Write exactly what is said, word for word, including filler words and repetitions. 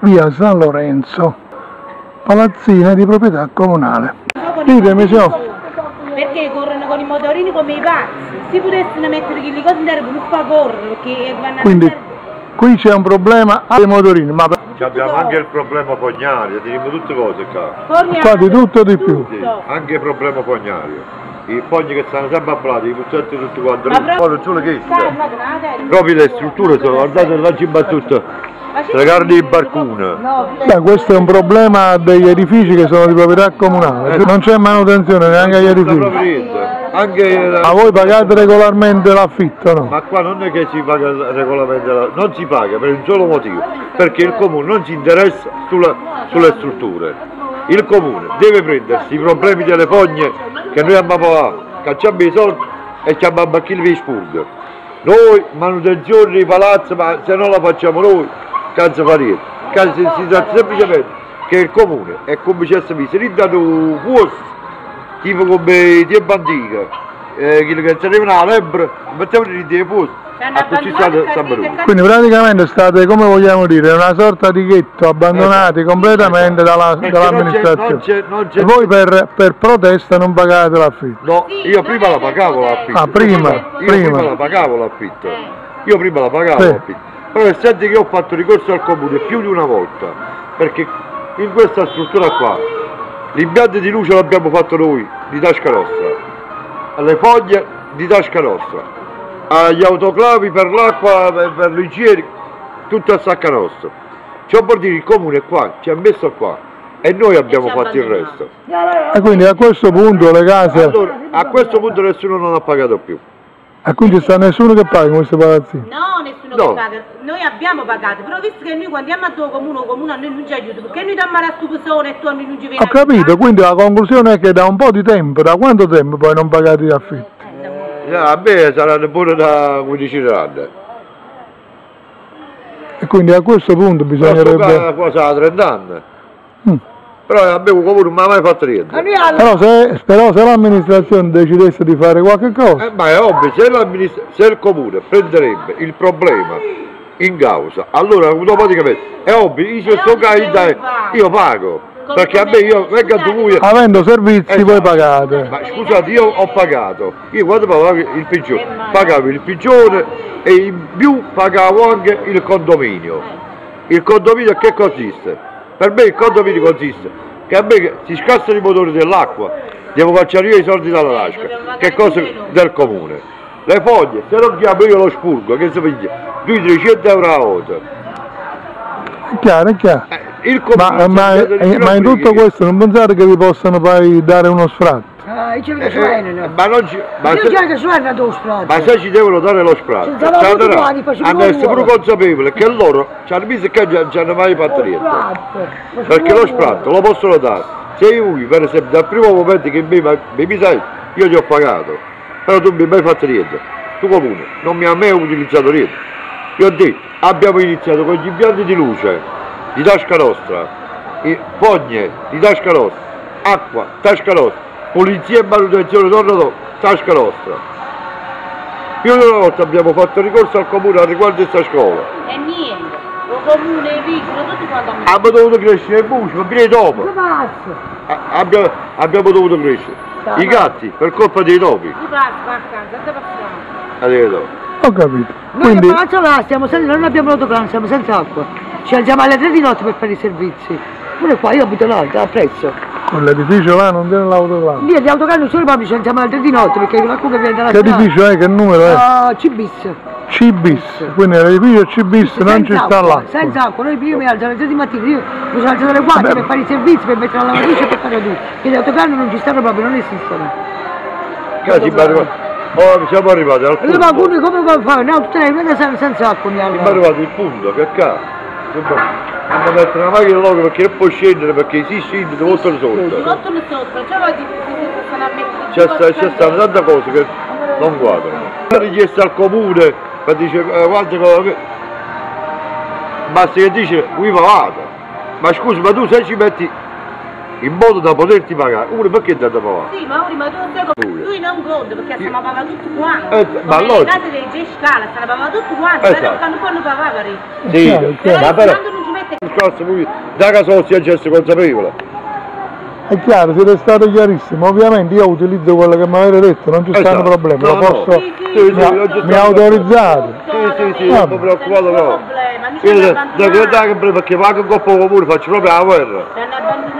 via San Lorenzo, palazzina di proprietà comunale. Ditemi se ho... Perché corrono con i motorini come i pazzi? Se potessero mettere che le cose andare gruppo corrono, che vanno. Quindi andare... qui c'è un problema ai motorini, ma... Abbiamo anche il problema fognario, diremo tutte cose qua. Fognario, qua di tutto di tutto. più. Sì, anche il problema fognario. I fogli che stanno sempre abbrati, i puzzetti tutti quanti, poi solo che proprio le strutture sono, guardate là ci battuto, le carne di barcone. Beh, questo è un problema degli edifici che sono di proprietà comunale, non c'è manutenzione neanche agli edifici. Anche la... Ma voi pagate regolarmente l'affitto, no? Ma qua non è che si paga regolarmente l'affitto, non si paga per un solo motivo, perché il comune non si interessa sulla, sulle strutture. Il comune deve prendersi i problemi delle fogne che noi abbiamo a cacciamo i soldi e ci abbiamo a chi vi spurga. Noi manutenzione dei palazzi, ma se non la facciamo noi, cazzo fa niente. Si tratta semplicemente che il comune è come se si ridano un fuoco, tipo come i tempi antichi, eh, che serviva una lebbra, mettiamo di dei fuochi. Quindi praticamente state, come vogliamo dire, una sorta di ghetto, abbandonati completamente dall'amministrazione. Voi per, per protesta non pagate l'affitto? No, io prima la pagavo l'affitto. Ah, prima? Io prima, prima la pagavo l'affitto. Io prima la pagavo sì. l'affitto. Però senti che ho fatto ricorso al comune più di una volta, perché in questa struttura qua, l'impianto di luce l'abbiamo fatto noi, di tasca rossa, le foglie di tasca rossa, agli autoclavi per l'acqua, per, per l'igiene, tutto a sacca nostra. Ciò vuol dire il comune qua, ci ha messo qua e noi abbiamo e fatto il resto. E quindi a questo punto le case... Allora, a questo punto nessuno non ha pagato più. E quindi sta nessuno che paga in questi palazzini? No, nessuno no. che paga. Noi abbiamo pagato, però visto che noi quando andiamo a tuo comune, o comune a noi non ci aiuta, perché noi dammo la stupisone e tu a noi non ci vediamo. Ho capito, quindi la conclusione è che da un po' di tempo, da quanto tempo poi non pagate gli affitti? A me saranno pure da quindici anni. E quindi a questo punto bisognerebbe... È una cosa da trenta anni. Mm. Però a me un comune non mi ha mai fatto niente. Però se, se l'amministrazione decidesse di fare qualche cosa... Eh, ma è ovvio, se, se il comune prenderebbe il problema in causa, allora automaticamente è ovvio, io sono caduto, io pago. Perché a me io vengo a voi... Avendo servizi esatto. voi pagate. Ma scusate, io ho pagato. Io quando pagavo il pigione, pagavo il pigione e in più pagavo anche il condominio. Il condominio che consiste? Per me il condominio consiste che a me si scassano i motori dell'acqua, devo facciare io i soldi dalla tasca, che cosa del comune. Le foglie, se non chiamo io lo spurgo, che si piglia, duecento euro a volta. È chiaro, è chiaro. Eh, Il ma, ma, eh, ma in tutto questo non pensate che vi possano poi dare uno sfratto? Ah, io eh, eh, ma non ci, ma io se, sfratto. Ma se ci devono dare lo sfratto, hanno essere pure consapevoli che loro ci hanno messo che non ci hanno mai fatto niente. Perché lo sfratto lo possono dare. Se io, per esempio, dal primo momento che mi, mi, mi sai, io ti ho pagato, però tu non mi hai mai fatto niente. Tu comune non mi hai mai utilizzato niente. Io ho detto, abbiamo iniziato con gli impianti di luce di tasca nostra, fogne di tasca nostra, acqua, tasca nostra, pulizia e manutenzione tornato, tasca nostra. Più di una volta abbiamo fatto ricorso al comune riguardo a questa scuola. E niente, il comune, il vicolo, tutti quanti hanno... Abbiamo dovuto crescere i buci, ma prima i topi. Abbiamo, abbiamo dovuto crescere i gatti per colpa dei topi. Addio. Ho capito. Noi che palazzo là stiamo senza, non abbiamo l'autoclan, siamo senza acqua. Ci alziamo alle tre di notte per fare i servizi. Pure qua, io abito là, a prezzo. Con l'edificio là non viene l'autocano? Lì, gli autocani solo proprio ci alziamo alle tre di notte perché la cuca viene dalla strada. Che edificio è? Che numero è? Uh, C bis. C bis. Quindi l'edificio C bis non ci sta là. Senza acqua, noi prima mi alzo alle tre di mattina, io mi sono alzato alle quattro Vabbè. per fare i servizi, per mettere la lavatrice e per fare tutto. Gli autocani non ci stanno proprio, non esistono. Casi, oh, siamo arrivati al punto. Ma come, come puoi fare? No, tutte le mie sono senza acqua. Siamo arrivati al punto, che cazzo? Non mettere una macchina loca perché non può scendere perché si scende di volta sotto. Di volta sotto, cioè voi ti stanno a c'è stata tanta cosa che non guardano. La richiesta al comune, ma dice guarda cosa. Ma se dice qui pagate. Ma scusi, ma tu se ci metti in modo da poterti pagare, uno perché ti ha pagato? Sì, ma ora ma tu non sai come lui non conta perché stanno a pagare tutti quanti. Eh, ma loro... Le case dei gescali stanno a pagare tutti quanti, esatto. Però non fanno pagare. Sì, sì, però ma però... non ci mette discorso lui da Casò sia gesto consapevole. È chiaro, siete stato chiarissimo, ovviamente io utilizzo quello che mi avete detto, non ci esatto. stanno problemi, no, lo posso, sì, sì, sì, mi, sì, mi autorizzate. Sì, sì, sì, non mi preoccupate no. Io da, da, da, perché vado con poco pure faccio proprio la guerra.